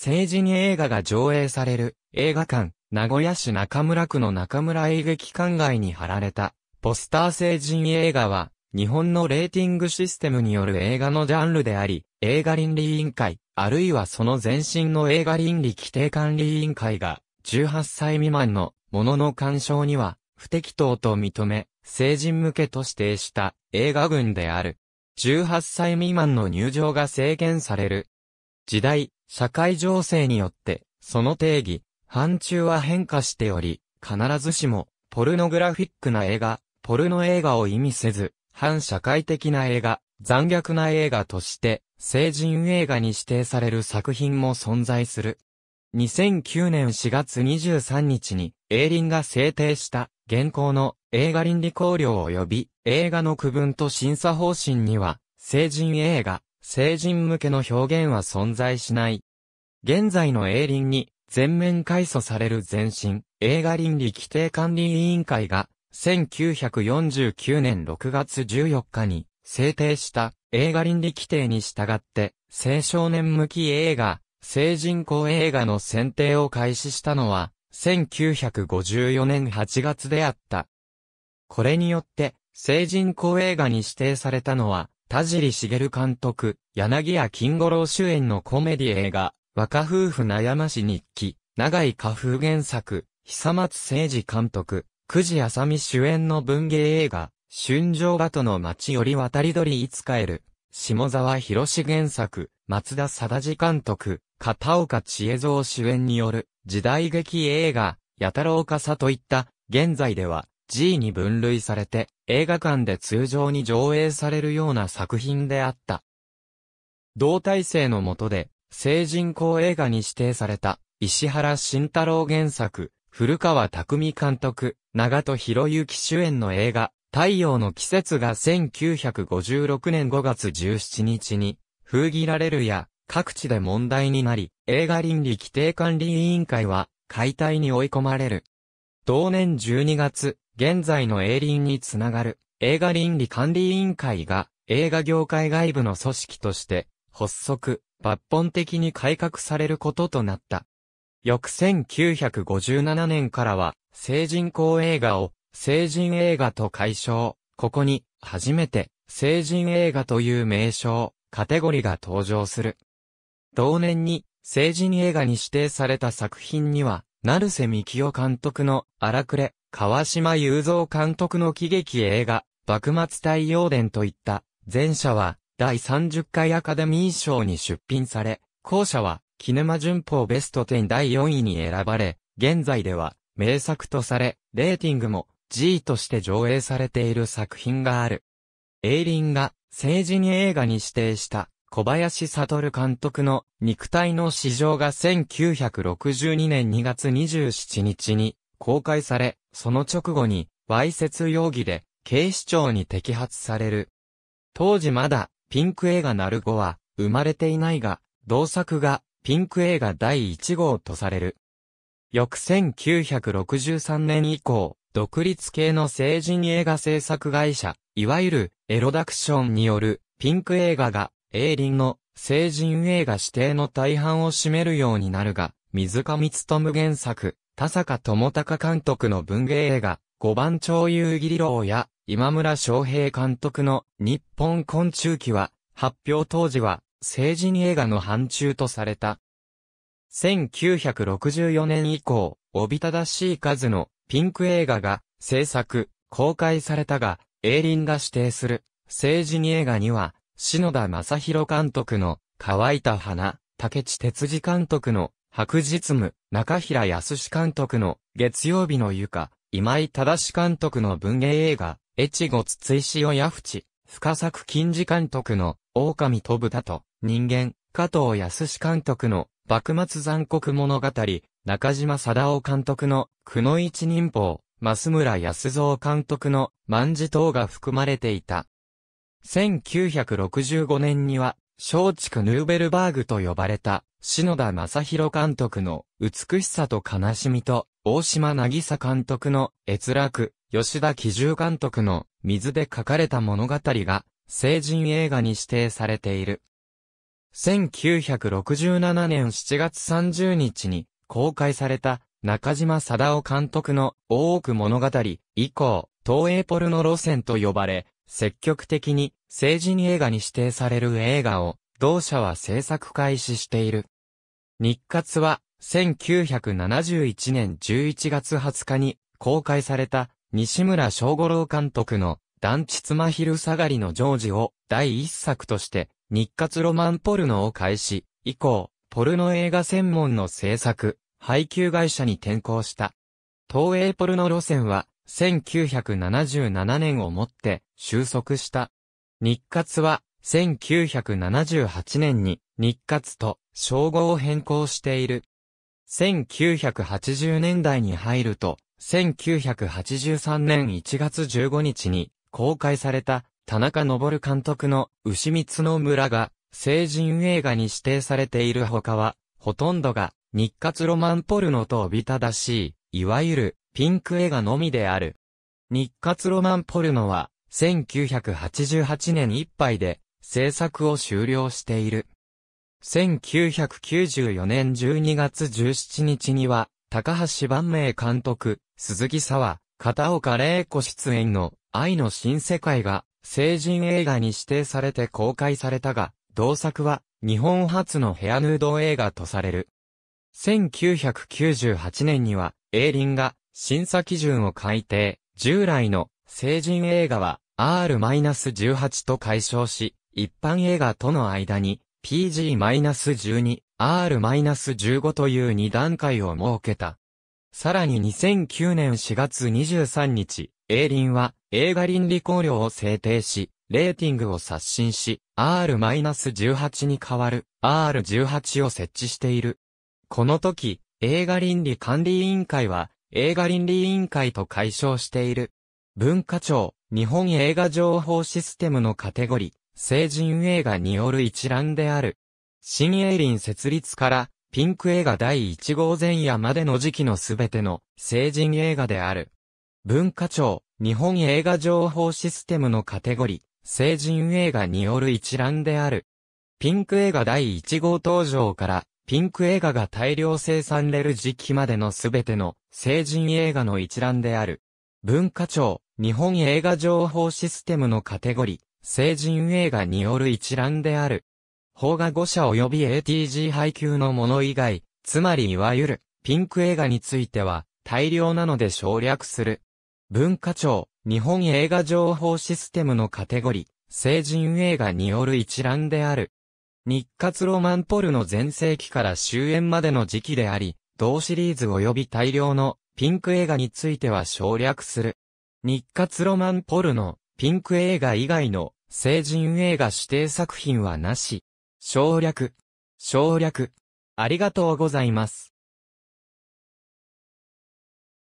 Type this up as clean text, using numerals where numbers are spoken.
政治に映画が上映される映画館、名古屋市中村区の中村映劇館街に貼られたポスター成人映画は日本のレーティングシステムによる映画のジャンルであり、映画倫理委員会、あるいはその前身の映画倫理規定管理委員会が18歳未満のものの鑑賞には不適当と認め、成人向けと指定した映画群である。18歳未満の入場が制限される。時代、社会情勢によって、その定義、範疇は変化しており、必ずしも、ポルノグラフィックな映画、ポルノ映画を意味せず、反社会的な映画、残虐な映画として、成人映画に指定される作品も存在する。2009年4月23日に、映倫が制定した、現行の映画倫理綱領及び映画の区分と審査方針には、成人映画、成人向けの表現は存在しない。現在の映倫に全面改組される前身、映画倫理規定管理委員会が、1949年6月14日に制定した映画倫理規定に従って、青少年向き映画、成人向映画の選定を開始したのは、1954年8月であった。これによって、成人向映画に指定されたのは、田尻茂監督、柳家金五郎主演のコメディ映画、若夫婦悩まし日記、永井荷風原作、久松誠二監督、久慈麻美主演の文芸映画、春情鳩の街より渡り鳥いつ帰る、下沢宏原作、松田定次監督、片岡千恵蔵主演による時代劇映画、八太郎傘といった、現在では G に分類されて映画館で通常に上映されるような作品であった。同体制の下で、成人向映画に指定された、石原慎太郎原作、古川匠監督、長門博之主演の映画、太陽の季節が1956年5月17日に、封切られるや、各地で問題になり、映画倫理規定管理委員会は解体に追い込まれる。同年12月、現在の映倫につながる映画倫理管理委員会が映画業界外部の組織として発足、抜本的に改革されることとなった。翌1957年からは成人向映画を成人映画と改称、ここに初めて成人映画という名称、カテゴリーが登場する。同年に、成人映画に指定された作品には、成瀬幹雄監督の荒くれ、川島雄三監督の喜劇映画、幕末太陽伝といった、前者は、第30回アカデミー賞に出品され、後者は、キネマ旬報ベスト10第4位に選ばれ、現在では、名作とされ、レーティングも、G として上映されている作品がある。映倫が、成人映画に指定した。小林悟監督の肉体の市場が1962年2月27日に公開され、その直後にわいせつ容疑で警視庁に摘発される。当時まだピンク映画なる5は生まれていないが、同作がピンク映画第1号とされる。翌1963年以降、独立系の成人映画制作会社、いわゆるエロダクションによるピンク映画が映倫の成人映画指定の大半を占めるようになるが、水上勉原作、田坂智隆監督の文芸映画、五番町夕霧楼や、今村昌平監督の日本昆虫記は、発表当時は成人映画の範疇とされた。1964年以降、おびただしい数のピンク映画が制作、公開されたが、映倫が指定する成人映画には、篠田正弘監督の乾いた花、竹地哲司監督の白日夢、中平康監督の月曜日の床、今井正監督の文芸映画、越後筒井塩屋淵、深作欣二監督の狼と豚と人間、加藤康監督の幕末残酷物語、中島貞夫監督のくの一忍法、増村康造監督の万事等が含まれていた。1965年には、松竹ヌーベルバーグと呼ばれた、篠田正弘監督の、美しさと悲しみと、大島渚監督の、閲楽、吉田喜重監督の、水で書かれた物語が、成人映画に指定されている。1967年7月30日に公開された中島貞夫監督の大奥物語以降、東映ポルノ路線と呼ばれ、積極的に成人映画に指定される映画を同社は制作開始している。日活は1971年11月20日に公開された西村庄五郎監督の団地つま昼下がりのジョージを第一作として日活ロマンポルノを開始以降、ポルノ映画専門の制作、配給会社に転向した。東映ポルノ路線は1977年をもって収束した。日活は1978年に日活と称号を変更している。1980年代に入ると、1983年1月15日に公開された田中昇監督の牛三の村が成人映画に指定されている他は、ほとんどが日活ロマンポルノとおびただしい、いわゆるピンク映画のみである。日活ロマンポルノは1988年いっぱいで制作を終了している。1994年12月17日には、高橋晩明監督、鈴木砂羽、片岡玲子出演の愛の新世界が成人映画に指定されて公開されたが、同作は日本初のヘアヌード映画とされる。1998年には、映倫が審査基準を改定、従来の成人映画は R-18 と解消し、一般映画との間に、PG-12、R-15 という2段階を設けた。さらに2009年4月23日、映倫は映画倫理考慮を制定し、レーティングを刷新し、R-18 に代わる R18 を設置している。この時、映画倫理管理委員会は映画倫理委員会と解消している。文化庁、日本映画情報システムのカテゴリー。成人映画による一覧である。新映倫設立から、ピンク映画第1号前夜までの時期のすべての成人映画である。文化庁、日本映画情報システムのカテゴリー、成人映画による一覧である。ピンク映画第1号登場から、ピンク映画が大量生産れる時期までのすべての成人映画の一覧である。文化庁、日本映画情報システムのカテゴリー、成人映画による一覧である。邦画5社及び ATG 配給のもの以外、つまりいわゆるピンク映画については大量なので省略する。文化庁、日本映画情報システムのカテゴリー、成人映画による一覧である。日活ロマンポルノ全盛期から終焉までの時期であり、同シリーズ及び大量のピンク映画については省略する。日活ロマンポルノ、ピンク映画以外の成人映画指定作品はなし。省略。ありがとうございます。